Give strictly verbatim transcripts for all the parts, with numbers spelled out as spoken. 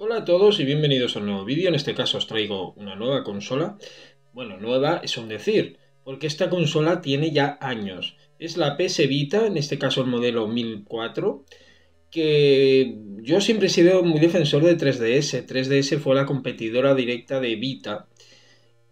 Hola a todos y bienvenidos a un nuevo vídeo. En este caso os traigo una nueva consola. Bueno, nueva es un decir, porque esta consola tiene ya años. Es la P S Vita, en este caso el modelo mil cuatro, que yo siempre he sido muy defensor de tres D S. tres D S fue la competidora directa de Vita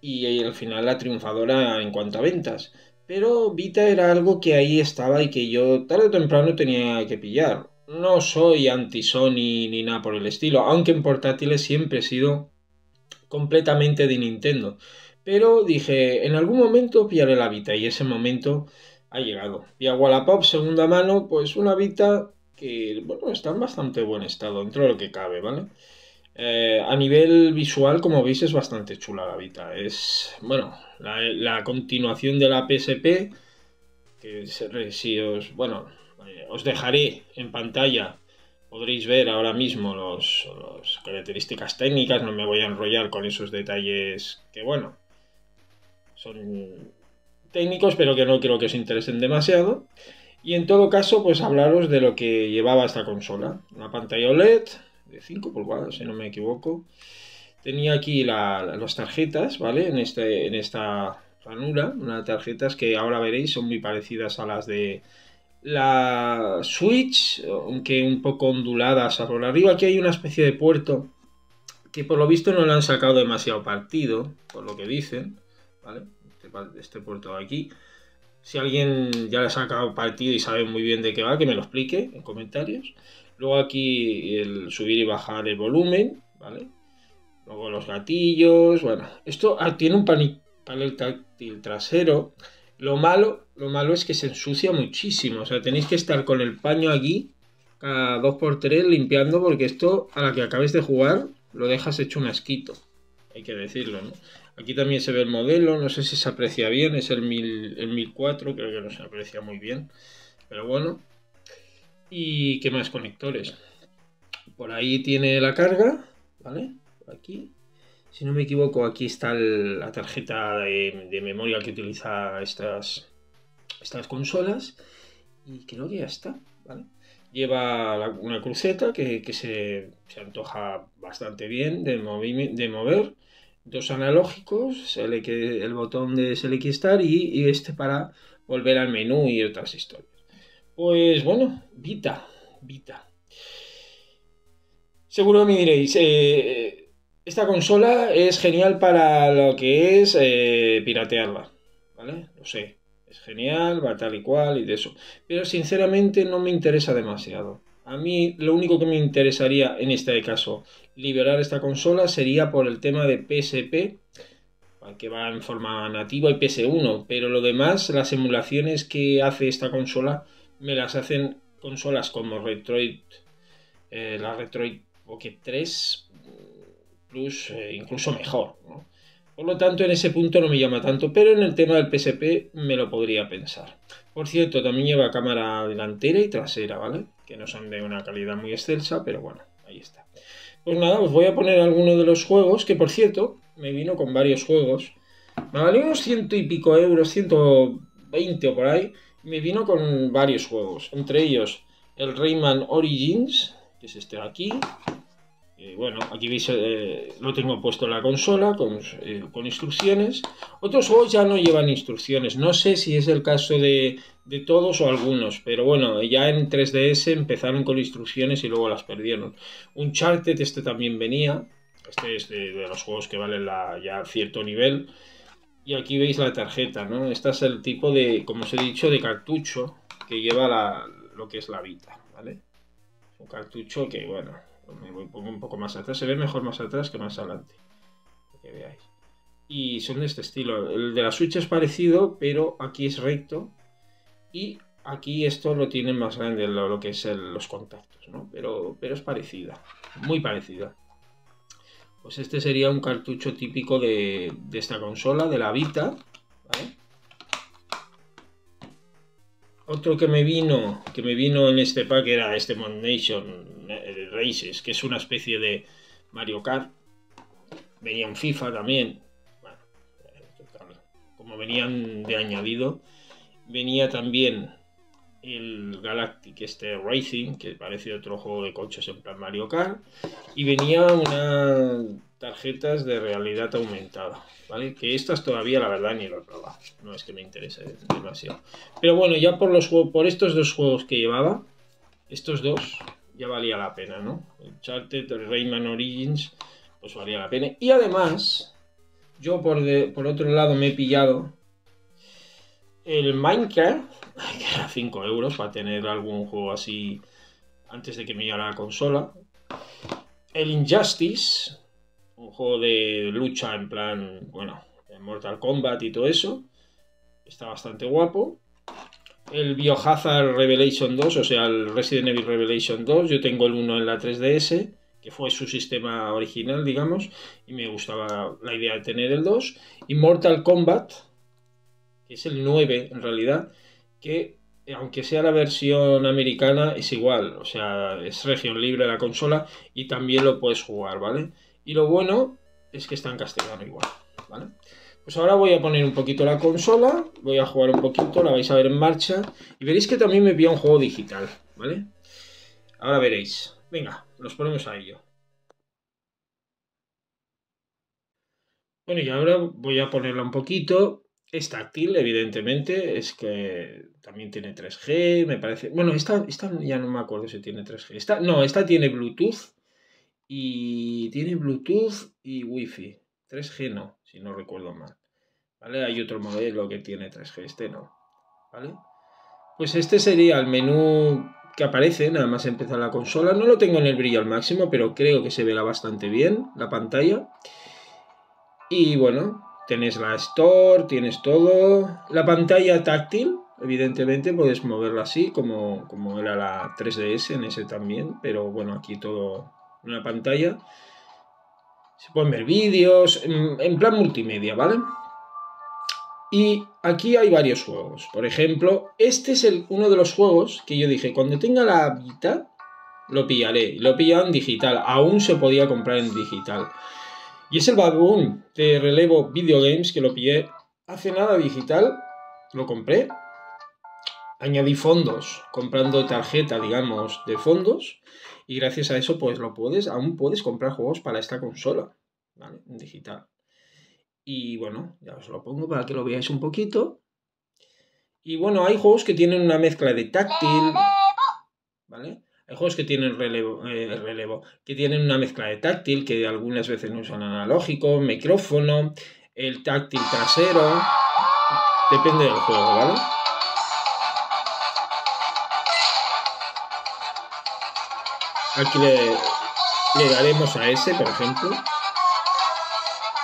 y al final la triunfadora en cuanto a ventas. Pero Vita era algo que ahí estaba y que yo tarde o temprano tenía que pillar. No soy anti-Sony ni nada por el estilo, aunque en portátiles siempre he sido completamente de Nintendo. Pero dije, en algún momento pillaré la Vita y ese momento ha llegado. Y a Wallapop, segunda mano, pues una Vita que, bueno, está en bastante buen estado, dentro de lo que cabe, ¿vale? Eh, a nivel visual, como veis, es bastante chula la Vita. Es, bueno, la, la continuación de la P S P, que es, si os, bueno... Os dejaré en pantalla, podréis ver ahora mismo las los características técnicas, no me voy a enrollar con esos detalles que, bueno, son técnicos, pero que no creo que os interesen demasiado. Y en todo caso, pues hablaros de lo que llevaba esta consola. Una pantalla O L E D de cinco pulgadas, si no me equivoco. Tenía aquí la, las tarjetas, ¿vale? En, este, en esta ranura, unas tarjetas que ahora veréis son muy parecidas a las de... la Switch, aunque un poco onduladas por arriba. Aquí hay una especie de puerto que por lo visto no le han sacado demasiado partido, por lo que dicen, ¿vale? Este, este puerto de aquí. Si alguien ya le ha sacado partido y sabe muy bien de qué va, que me lo explique en comentarios. Luego aquí el subir y bajar el volumen, ¿vale? Luego los gatillos, bueno. Esto ah, tiene un panel táctil trasero. Lo malo, lo malo es que se ensucia muchísimo, o sea, tenéis que estar con el paño aquí, cada dos por tres, limpiando, porque esto, a la que acabes de jugar, lo dejas hecho un asquito, hay que decirlo, ¿no? Aquí también se ve el modelo, no sé si se aprecia bien, es el, mil, el mil cuatro, creo que no se aprecia muy bien, pero bueno. ¿Y qué más conectores? Por ahí tiene la carga, ¿vale? Por aquí. Si no me equivoco, aquí está el, la tarjeta de, de memoria que utiliza estas, estas consolas. Y creo que ya está, ¿vale? Lleva la, una cruceta que, que se, se antoja bastante bien de, movi de mover. Dos analógicos, el, el botón de Select y Start y, y este para volver al menú y otras historias. Pues bueno, Vita, Vita. Seguro me diréis... Eh, Esta consola es genial para lo que es eh, piratearla, ¿vale? Lo sé, es genial, va tal y cual y de eso. Pero sinceramente no me interesa demasiado. A mí lo único que me interesaría en este caso liberar esta consola sería por el tema de P S P, que va en forma nativa, y P S uno. Pero lo demás, las emulaciones que hace esta consola, me las hacen consolas como Retroid, eh, la Retroid Pocket tres... Plus, eh, incluso mejor, ¿no? Por lo tanto, en ese punto no me llama tanto, pero en el tema del P S P me lo podría pensar. Por cierto, también lleva cámara delantera y trasera, ¿vale? Que no son de una calidad muy excelsa, pero bueno, ahí está. Pues nada, os voy a poner alguno de los juegos, que por cierto, me vino con varios juegos. Me valió unos ciento y pico euros, ciento veinte o por ahí, y me vino con varios juegos. Entre ellos, el Rayman Origins, que es este de aquí. Eh, bueno, aquí veis, eh, lo tengo puesto en la consola con, eh, con instrucciones. Otros juegos ya no llevan instrucciones, no sé si es el caso de, de todos o algunos, pero bueno, ya en tres D S empezaron con instrucciones y luego las perdieron. Uncharted, este también venía, este es de, de los juegos que valen la, ya cierto nivel. Y aquí veis la tarjeta, ¿no? Este es el tipo de, como os he dicho, de cartucho que lleva la, lo que es la Vita, ¿vale? Un cartucho que, bueno... Me voy pongo un poco más atrás, se ve mejor más atrás que más adelante, que veáis. Y son de este estilo. El de la Switch es parecido, pero aquí es recto. Y aquí esto lo tienen más grande, lo, lo que es el, los contactos, ¿no? Pero, pero es parecida, muy parecida. Pues este sería un cartucho típico de, de esta consola, de la Vita, ¿vale? Otro que me vino, que me vino en este pack era este ModNation Races, que es una especie de Mario Kart. Venía un FIFA también. Bueno, como venían de añadido. Venía también el Galactic este Racing, que parece otro juego de coches en plan Mario Kart, y venía unas tarjetas de realidad aumentada, ¿vale? Que estas todavía la verdad ni lo he probado, no es que me interese demasiado. Pero bueno, ya por los juegos, por estos dos juegos que llevaba, estos dos ya valía la pena, ¿no? Uncharted, Rayman Origins, pues valía la pena. Y además, yo por, de, por otro lado me he pillado el Minecraft, que era cinco euros para tener algún juego así antes de que me llegara la consola. El Injustice, un juego de lucha en plan, bueno, Mortal Kombat y todo eso, está bastante guapo. El Biohazard Revelation dos, o sea, el Resident Evil Revelation dos, yo tengo el uno en la tres D S, que fue su sistema original, digamos, y me gustaba la idea de tener el dos. Y Mortal Kombat, que es el nueve en realidad, que aunque sea la versión americana es igual, o sea, es región libre la consola y también lo puedes jugar, ¿vale? Y lo bueno es que está en castellano igual, ¿vale? Pues ahora voy a poner un poquito la consola, voy a jugar un poquito, la vais a ver en marcha, y veréis que también me pilla un juego digital, ¿vale? Ahora veréis. Venga, nos ponemos a ello. Bueno, y ahora voy a ponerla un poquito. Es táctil, evidentemente, es que también tiene tres G, me parece. Bueno, esta, esta ya no me acuerdo si tiene tres G. Esta, no, esta tiene Bluetooth y tiene Bluetooth y Wi-Fi. tres G no, si no recuerdo mal, ¿vale? Hay otro modelo que tiene tres G, este no, ¿vale? Pues este sería el menú que aparece, nada más empezar la consola. No lo tengo en el brillo al máximo, pero creo que se verá bastante bien la pantalla. Y bueno, tienes la Store, tienes todo. La pantalla táctil, evidentemente, puedes moverla así, como, como era la tres D S en ese también, pero bueno, aquí todo en una pantalla. Se pueden ver vídeos, en, en plan multimedia, ¿vale? Y aquí hay varios juegos. Por ejemplo, este es el, uno de los juegos que yo dije, cuando tenga la Vita, lo pillaré. Lo he pillado en digital, aún se podía comprar en digital. Y es el Baboon de Relevo Video Games, que lo pillé hace nada digital, lo compré. Añadí fondos, comprando tarjeta, digamos, de fondos, y gracias a eso, pues lo puedes, aún puedes comprar juegos para esta consola, ¿vale? En digital. Y bueno, ya os lo pongo para que lo veáis un poquito. Y bueno, hay juegos que tienen una mezcla de táctil, ¿vale? Hay juegos que tienen relevo, eh, relevo, que tienen una mezcla de táctil, que algunas veces no usan analógico, micrófono, el táctil trasero, depende del juego, ¿vale? Aquí le, le daremos a ese, por ejemplo.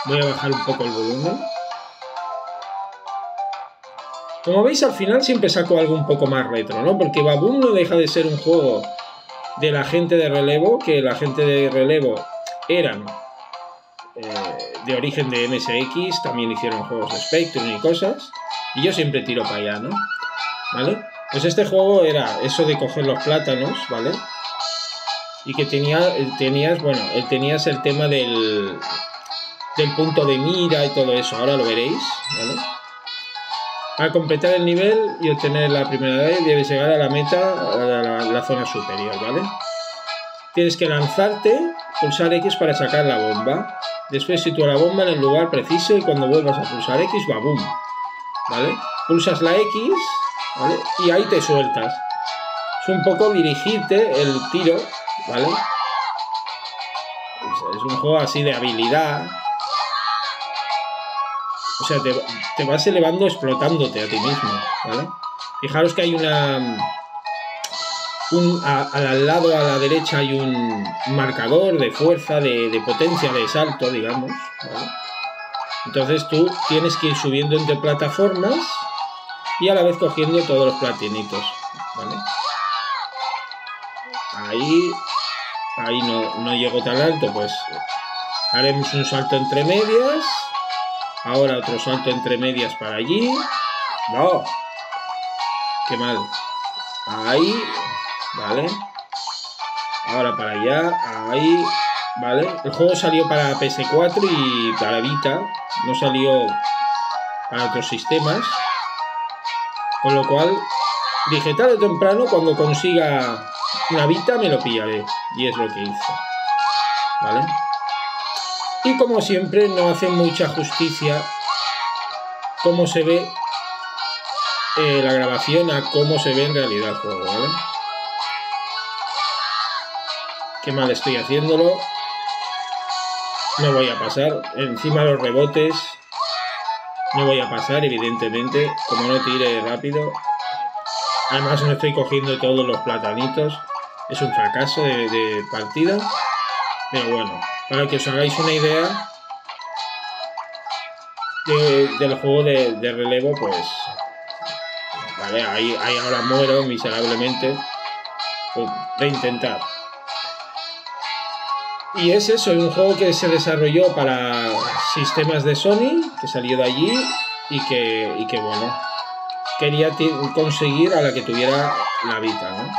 Voy a bajar un poco el volumen. Como veis, al final siempre saco algo un poco más retro, ¿no? Porque Baboon no deja de ser un juego de la gente de relevo, que la gente de relevo eran eh, de origen de M S X, también hicieron juegos de Spectrum y cosas, y yo siempre tiro para allá, ¿no? ¿Vale? Pues este juego era eso de coger los plátanos, ¿vale? Y que tenía, tenías, bueno, tenías el tema del... del punto de mira y todo eso, ahora lo veréis, ¿vale? Para completar el nivel y obtener la primera vez debes llegar a la meta, a la, a la zona superior, ¿vale? Tienes que lanzarte, pulsar X para sacar la bomba, después sitúa la bomba en el lugar preciso y cuando vuelvas a pulsar X, va boom, ¿vale? Pulsas la X, ¿vale? Y ahí te sueltas. Es un poco dirigirte el tiro, ¿vale? Es un juego así de habilidad. O sea, te, te vas elevando explotándote a ti mismo, ¿vale? Fijaros que hay una... Un, a, al lado, a la derecha, hay un marcador de fuerza, de, de potencia, de salto, digamos, ¿vale? Entonces tú tienes que ir subiendo entre plataformas y a la vez cogiendo todos los platinitos, ¿vale? Ahí... Ahí no, no llego tan alto, pues... Haremos un salto entre medias... Ahora otro salto entre medias para allí. ¡No! ¡Qué mal! Ahí. Vale. Ahora para allá. Ahí. Vale. El juego salió para P S cuatro y para Vita. No salió para otros sistemas. Con lo cual, Dije, tarde o temprano, cuando consiga una Vita, me lo pillaré. Y es lo que hice. ¿Vale? Y como siempre, no hace mucha justicia cómo se ve eh, la grabación a cómo se ve en realidad el juego, ¿vale? Qué mal estoy haciéndolo. No voy a pasar. Encima los rebotes. No voy a pasar, evidentemente, como no tire rápido. Además no estoy cogiendo todos los platanitos. Es un fracaso de, de partida. Pero bueno, para que os hagáis una idea de, del juego de, de relevo, pues... Vale, ahí, ahí ahora muero miserablemente. Pues, de intentar. Y es eso, es un juego que se desarrolló para sistemas de Sony, que salió de allí y que, y que bueno... quería conseguir a la que tuviera la Vita, ¿no?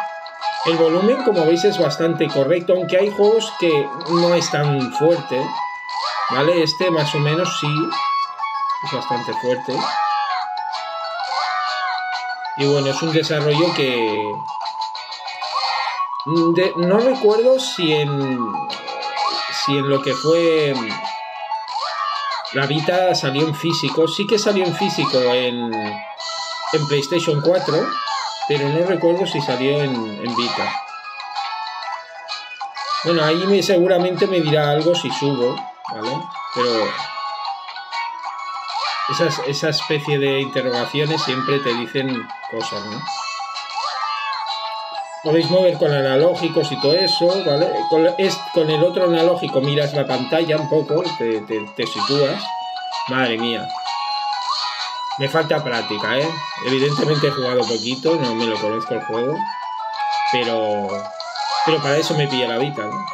El volumen, como veis, es bastante correcto, aunque hay juegos que no es tan fuerte, ¿vale? Este más o menos sí, es bastante fuerte. Y bueno, es un desarrollo que... De... No recuerdo si en... si en lo que fue... La Vita salió en físico, sí que salió en físico en... en PlayStation cuatro, pero no recuerdo si salió en, en Vita. Bueno, ahí me, seguramente me dirá algo si subo, ¿vale? Pero esas, esa especie de interrogaciones siempre te dicen cosas, ¿no? Podéis mover con analógicos y todo eso, ¿vale? Con, es, con el otro analógico miras la pantalla un poco, te, te, te sitúas. Madre mía. Me falta práctica, ¿eh? Evidentemente he jugado poquito, no me lo conozco el juego, pero pero para eso me pilla la Vita, ¿no?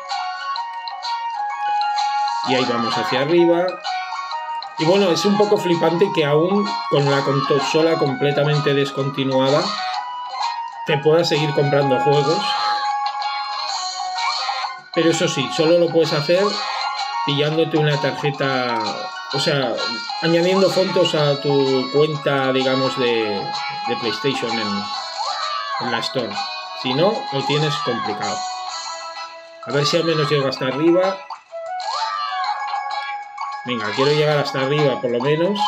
Y ahí vamos hacia arriba. Y bueno, es un poco flipante que aún con la consola completamente descontinuada te puedas seguir comprando juegos. Pero eso sí, solo lo puedes hacer pillándote una tarjeta... O sea, añadiendo fondos a tu cuenta, digamos, de, de PlayStation en, en la Store. Si no, lo tienes complicado. A ver si al menos llego hasta arriba. Venga, quiero llegar hasta arriba por lo menos.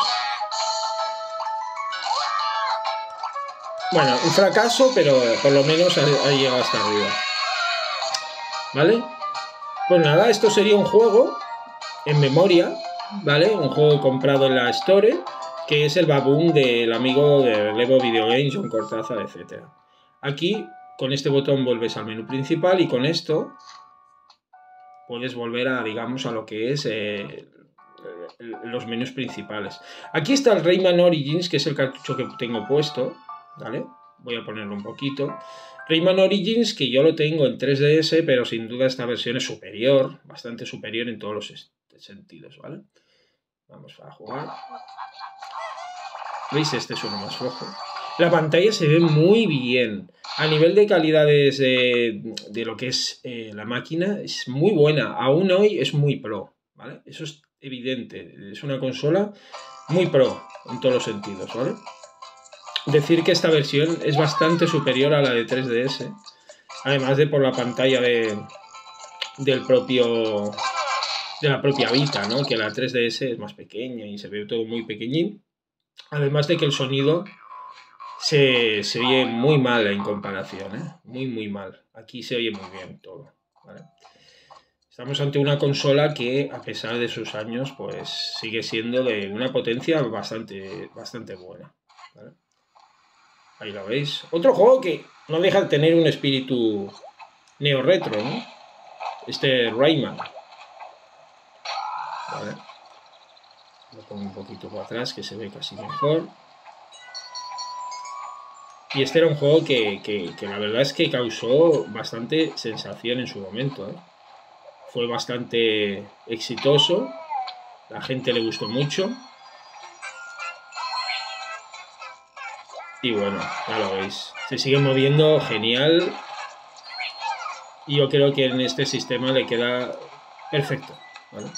Bueno, un fracaso, pero por lo menos ha, ha llegado hasta arriba. ¿Vale? Pues nada, esto sería un juego en memoria... ¿Vale? Un juego comprado en la Store, que es el Baboon del amigo de Levo Video Games, John Cortázar, etcétera. Aquí, con este botón vuelves al menú principal y con esto puedes volver a, digamos, a lo que es eh, los menús principales. Aquí está el Rayman Origins, que es el cartucho que tengo puesto, ¿vale? Voy a ponerlo un poquito. Rayman Origins, que yo lo tengo en tres D S, pero sin duda esta versión es superior, bastante superior en todos los sentidos, ¿vale? Vamos a jugar. ¿Veis? Este es uno más flojo. La pantalla se ve muy bien. A nivel de calidades de, de lo que es eh, la máquina, es muy buena. Aún hoy es muy pro, ¿vale? Eso es evidente. Es una consola muy pro en todos los sentidos, ¿vale? Decir que esta versión es bastante superior a la de tres D S. Además de por la pantalla de, del propio... de la propia Vita, ¿no? Que la tres D S es más pequeña y se ve todo muy pequeñín. Además de que el sonido se, se oye muy mal en comparación, ¿eh? Muy, muy mal. Aquí se oye muy bien todo, ¿vale? Estamos ante una consola que, a pesar de sus años, pues sigue siendo de una potencia bastante, bastante buena, ¿vale? Ahí lo veis. Otro juego que no deja de tener un espíritu neo-retro, ¿no? Este Rayman. Vale. Lo pongo un poquito para atrás, que se ve casi mejor. Y este era un juego que, que, que la verdad es que causó bastante sensación en su momento, ¿eh? Fue bastante exitoso, la gente le gustó mucho. Y bueno, ya lo veis, se sigue moviendo genial. Y yo creo que en este sistema le queda perfecto, ¿vale?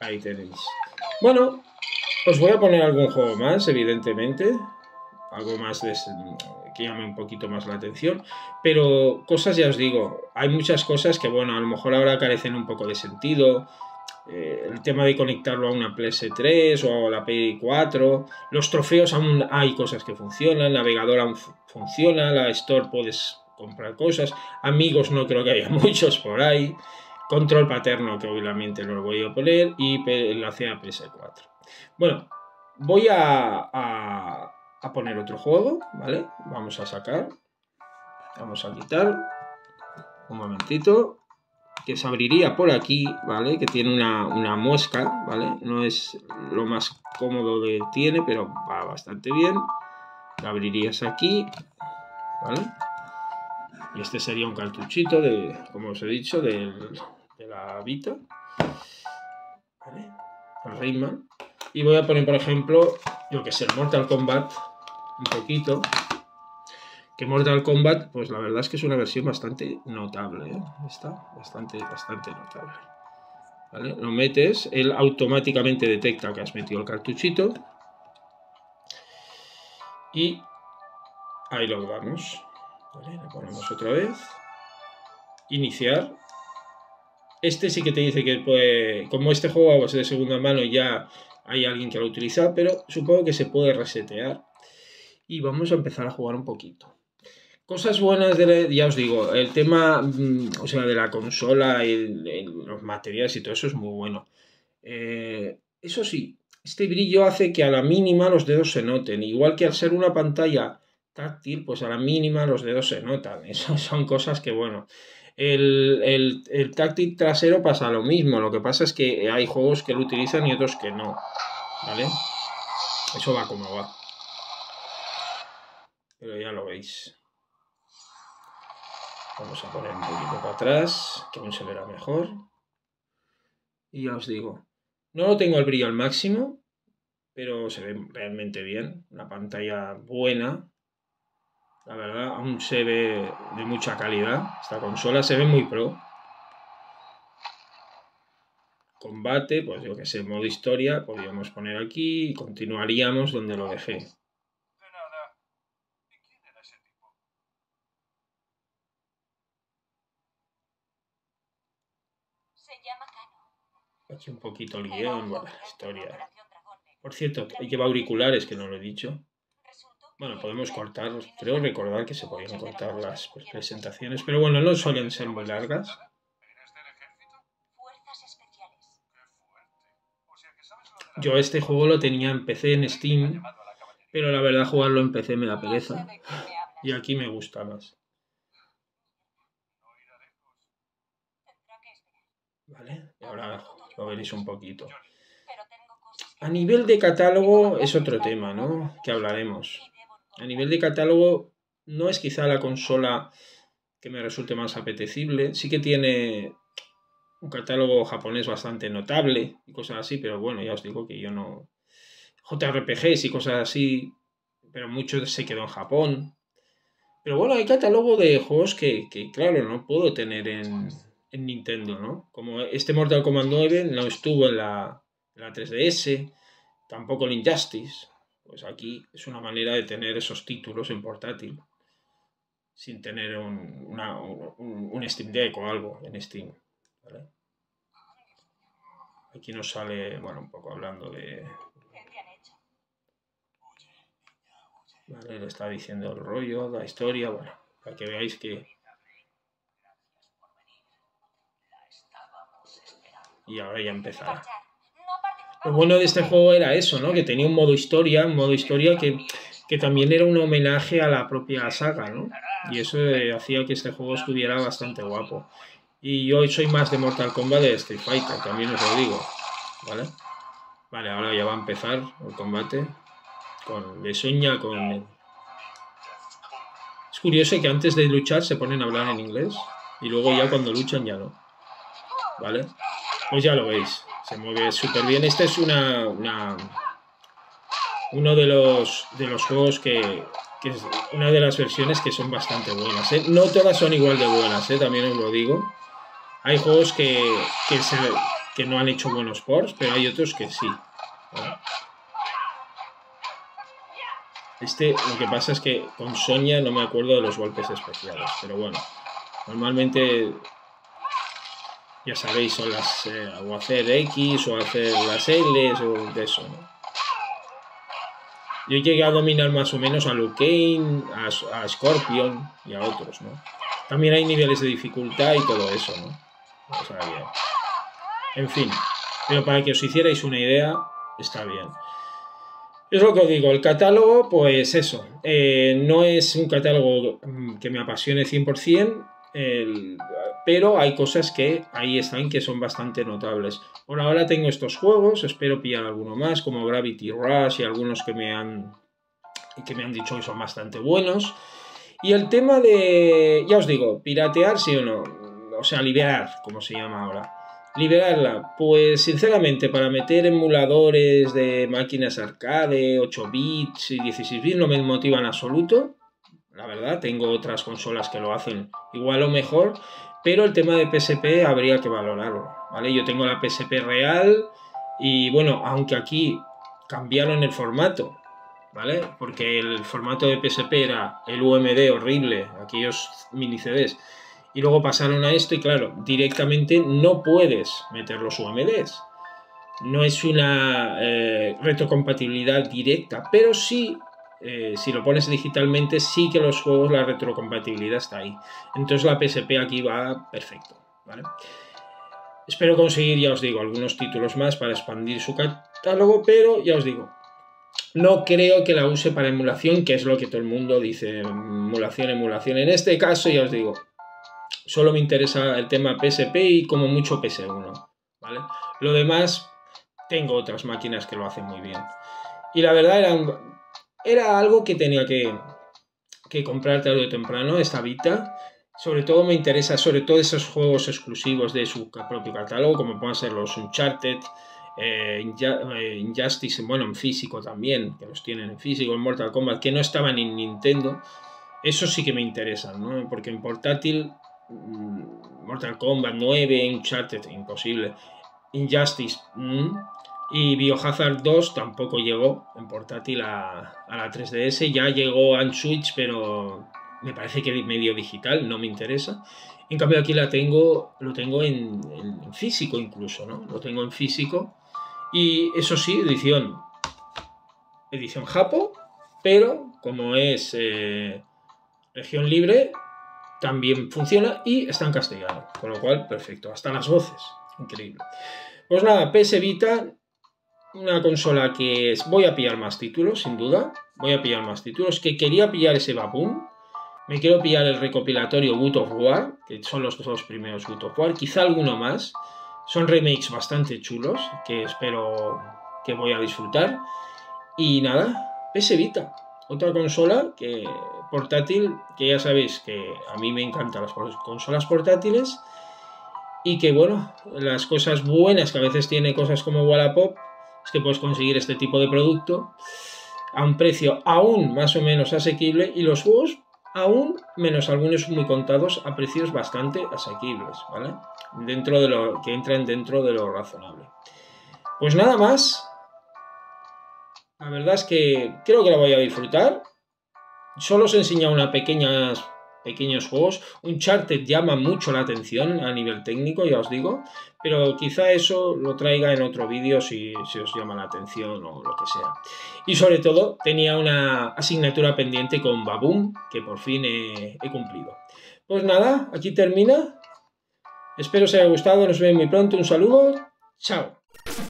Ahí tenéis. Bueno, os voy a poner algún juego más, evidentemente. algo más des, que llame un poquito más la atención, pero cosas, ya os digo, hay muchas cosas que, bueno, a lo mejor ahora carecen un poco de sentido. Eh, el tema de conectarlo a una P S tres o a la P cuatro, los trofeos, aún hay cosas que funcionan, el navegador aún funciona, la Store puedes comprar cosas, amigos no creo que haya muchos por ahí, control paterno que obviamente no lo voy a poner, y la P S cuatro. Bueno, voy a, a, a poner otro juego, ¿vale? Vamos a sacar, vamos a quitar, un momentito, que se abriría por aquí, ¿vale? Que tiene una, una mosca, ¿vale? No es lo más cómodo que tiene, pero va bastante bien. La abrirías aquí, ¿vale? Y este sería un cartuchito de, como os he dicho, de, de la Vita, ¿vale? El Rayman. Y voy a poner, por ejemplo, yo que sé, Mortal Kombat, un poquito. Que Mortal Kombat, pues la verdad es que es una versión bastante notable, ¿eh? Está bastante, bastante notable, ¿vale? Lo metes, él automáticamente detecta que has metido el cartuchito. Y ahí lo damos, ¿vale? Le ponemos otra vez. Iniciar. Este sí que te dice que, pues, como este juego es de segunda mano, ya hay alguien que lo utiliza, pero supongo que se puede resetear. Y vamos a empezar a jugar un poquito. Cosas buenas, de la, ya os digo, el tema, o sea, de la consola, el, el, los materiales y todo eso es muy bueno. Eh, eso sí, este brillo hace que a la mínima los dedos se noten. Igual que al ser una pantalla táctil, pues a la mínima los dedos se notan. Esas son cosas que, bueno, el, el, el táctil trasero pasa lo mismo. Lo que pasa es que hay juegos que lo utilizan y otros que no, ¿vale? Eso va como va. Pero ya lo veis. Vamos a poner un poquito para atrás, que aún se verá mejor. Y ya os digo, no lo tengo el brillo al máximo, pero se ve realmente bien. Una pantalla buena. La verdad, aún se ve de mucha calidad. Esta consola se ve muy pro. Combate, pues yo que sé, modo historia, podríamos poner aquí y continuaríamos donde lo dejé. Aquí un poquito el guión, bueno, la historia. Por cierto, lleva auriculares, que no lo he dicho. Bueno, podemos cortar, creo recordar que se podían cortar las presentaciones, pero bueno, no suelen ser muy largas. Yo este juego lo tenía en P C, en Steam, pero la verdad jugarlo en P C me da pereza. Y aquí me gusta más. Vale, ahora lo veréis un poquito. A nivel de catálogo es otro tema, ¿no? Que hablaremos. A nivel de catálogo no es quizá la consola que me resulte más apetecible. Sí que tiene un catálogo japonés bastante notable y cosas así, pero bueno, ya os digo que yo no... J R P Gs y cosas así, pero mucho se quedó en Japón. Pero bueno, hay catálogo de juegos que, que claro, no puedo tener en... en Nintendo, ¿no? Como este Mortal Kombat nueve no estuvo en la, en la tres D S, tampoco el Injustice, pues aquí es una manera de tener esos títulos en portátil, sin tener un, una, un, un Steam Deck o algo en Steam, ¿vale? Aquí nos sale, bueno, un poco hablando de... Vale, le está diciendo el rollo, la historia, bueno, para que veáis que... Y ahora ya empezará. Lo bueno de este juego era eso, ¿no? Que tenía un modo historia, un modo historia que, que también era un homenaje a la propia saga, ¿no? Y eso eh, hacía que este juego estuviera bastante guapo. Y yo soy más de Mortal Kombat, de Street Fighter, también os lo digo, ¿vale? Vale, ahora ya va a empezar el combate. Con Besoña, con... Es curioso que antes de luchar se ponen a hablar en inglés y luego ya cuando luchan ya no, ¿vale? Pues ya lo veis, se mueve súper bien. Este es una, una uno de los, de los juegos que, que es una de las versiones que son bastante buenas, ¿eh? No todas son igual de buenas, ¿eh? También os lo digo. Hay juegos que, que, se, que no han hecho buenos ports, pero hay otros que sí, ¿vale? Este, lo que pasa es que con Sonya no me acuerdo de los golpes especiales, pero bueno. Normalmente, ya sabéis, son las eh, o hacer X o hacer las Ls o de eso, ¿no? Yo llegué a dominar más o menos a Liu Kang, a, a Scorpion y a otros, ¿no? También hay niveles de dificultad y todo eso, ¿no? O sea, bien. En fin, pero para que os hicierais una idea, está bien. Es lo que os digo, el catálogo, pues eso, eh, no es un catálogo que me apasione cien por cien, el, pero hay cosas que ahí están que son bastante notables. Por ahora tengo estos juegos, espero pillar alguno más, como Gravity Rush y algunos que me han, que me han dicho que son bastante buenos. Y el tema de, ya os digo, piratear sí o no, o sea, liberar, como se llama ahora. Liberarla, pues sinceramente para meter emuladores de máquinas arcade, ocho bits y dieciséis bits no me motiva en absoluto, la verdad, tengo otras consolas que lo hacen igual o mejor, pero el tema de P S P habría que valorarlo, ¿vale? Yo tengo la P S P real y bueno, aunque aquí cambiaron el formato, ¿vale? Porque el formato de P S P era el U M D horrible, aquellos mini C Ds. Y luego pasaron a esto y claro, directamente no puedes meter los U M Ds. No es una eh, retrocompatibilidad directa, pero sí, eh, si lo pones digitalmente, sí que los juegos, la retrocompatibilidad está ahí. Entonces la P S P aquí va perfecto, ¿vale? Espero conseguir, ya os digo, algunos títulos más para expandir su catálogo, pero ya os digo, no creo que la use para emulación, que es lo que todo el mundo dice, emulación, emulación. En este caso, ya os digo, solo me interesa el tema P S P y como mucho P S uno, ¿vale? Lo demás, tengo otras máquinas que lo hacen muy bien. Y la verdad era, un, era algo que tenía que, que comprar tarde o temprano, esta Vita. Sobre todo me interesa, sobre todo esos juegos exclusivos de su propio catálogo, como pueden ser los Uncharted, eh, Injustice, bueno, en físico también, que los tienen en físico, en Mortal Kombat, que no estaban en Nintendo. Eso sí que me interesan, ¿no? Porque en portátil, Mortal Kombat nueve, Uncharted, imposible. Injustice ¿m? y Biohazard dos tampoco llegó en portátil a, a la tres D S. Ya llegó en Switch, pero me parece que medio digital, no me interesa. En cambio aquí la tengo, lo tengo en, en físico incluso, ¿no? Lo tengo en físico y eso sí, edición, edición Japo, pero como es eh, región libre, también funciona y está en castellano, con lo cual perfecto, hasta las voces, increíble. Pues nada, P S Vita, una consola que es, voy a pillar más títulos, sin duda, voy a pillar más títulos, que quería pillar ese Baboon, me quiero pillar el recopilatorio God of War, que son los dos primeros God of War, quizá alguno más, son remakes bastante chulos, que espero que voy a disfrutar, y nada, P S Vita, otra consola que portátil, que ya sabéis que a mí me encantan las consolas portátiles y que bueno, las cosas buenas que a veces tiene cosas como Wallapop es que puedes conseguir este tipo de producto a un precio aún más o menos asequible y los juegos aún menos algunos muy contados a precios bastante asequibles, ¿vale? Dentro de lo que entran dentro de lo razonable. Pues nada más. La verdad es que creo que la voy a disfrutar. Solo os he enseñado unos pequeños juegos. Uncharted llama mucho la atención a nivel técnico, ya os digo. Pero quizá eso lo traiga en otro vídeo si, si os llama la atención o lo que sea. Y sobre todo, tenía una asignatura pendiente con Baboon, que por fin he, he cumplido. Pues nada, aquí termina. Espero os haya gustado. Nos vemos muy pronto. Un saludo. Chao.